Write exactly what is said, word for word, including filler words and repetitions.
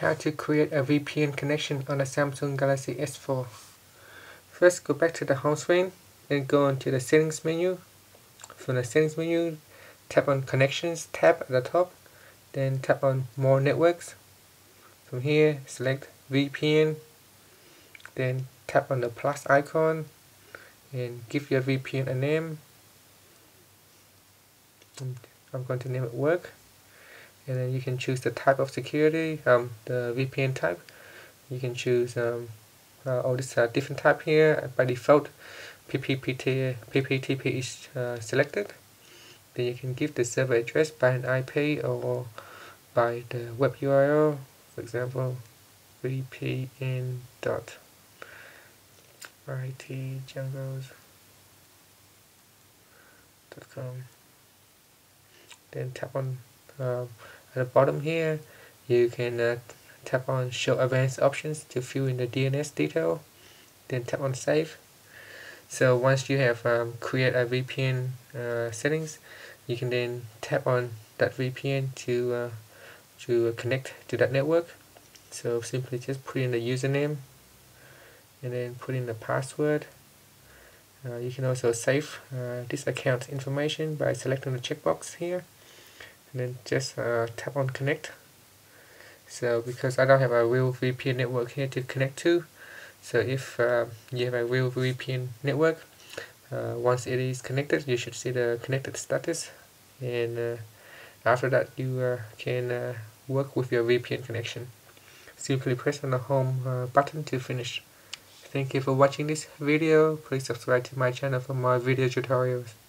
How to create a V P N connection on a Samsung Galaxy S four. First, go back to the home screen, then go on to the settings menu. From the settings menu, tap on Connections tab at the top, then tap on More Networks. From here, select V P N, then tap on the plus icon, and give your V P N a name. I'm going to name it Work. And then you can choose the type of security, um, the V P N type. You can choose um, uh, all these uh, different type here. By default, P P T P is uh, selected. Then you can give the server address by an I P or by the web U R L. For example, v p n dot r i t jungles dot com. Then tap on uh, at the bottom here, you can uh, tap on Show Advanced Options to fill in the D N S detail. Then tap on Save. So once you have um, created a V P N uh, settings, you can then tap on that V P N to uh, to connect to that network. So simply just put in the username and then put in the password. Uh, you can also save uh, this account information by selecting the checkbox here. And then just uh, tap on connect. So because I don't have a real V P N network here to connect to, so if uh, you have a real V P N network, uh, once it is connected, you should see the connected status, and uh, after that you uh, can uh, work with your V P N connection. Simply press on the home uh, button to finish. Thank you for watching this video. Please subscribe to my channel for more video tutorials.